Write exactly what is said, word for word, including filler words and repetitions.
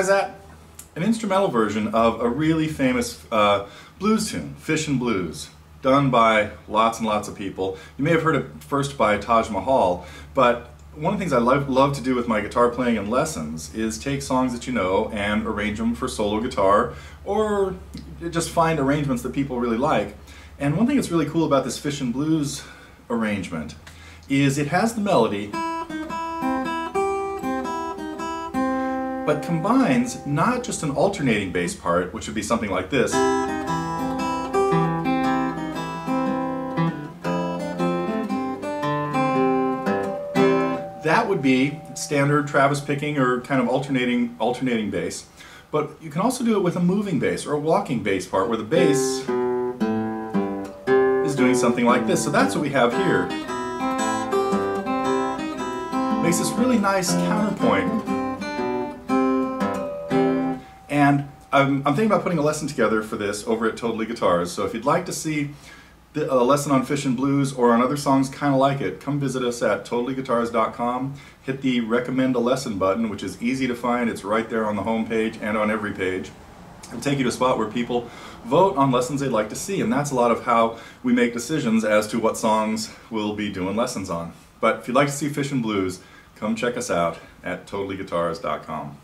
guys at? An instrumental version of a really famous uh, blues tune, Fishin' Blues, done by lots and lots of people. You may have heard it first by Taj Mahal, but one of the things I love, love to do with my guitar playing and lessons is take songs that you know and arrange them for solo guitar, or just find arrangements that people really like. And one thing that's really cool about this Fishin' Blues arrangement is it has the melody, but combines not just an alternating bass part, which would be something like this, that would be standard Travis picking or kind of alternating alternating bass, but you can also do it with a moving bass or a walking bass part where the bass is doing something like this. So that's what we have here. Makes this really nice counterpoint. And I'm, I'm thinking about putting a lesson together for this over at Totally Guitars, so if you'd like to see the, a lesson on Fishin' Blues or on other songs kind of like it, come visit us at totally guitars dot com, hit the recommend a lesson button, which is easy to find. It's right there on the home page and on every page. It'll take you to a spot where people vote on lessons they'd like to see, and that's a lot of how we make decisions as to what songs we'll be doing lessons on. But if you'd like to see Fishin' Blues, come check us out at totally guitars dot com.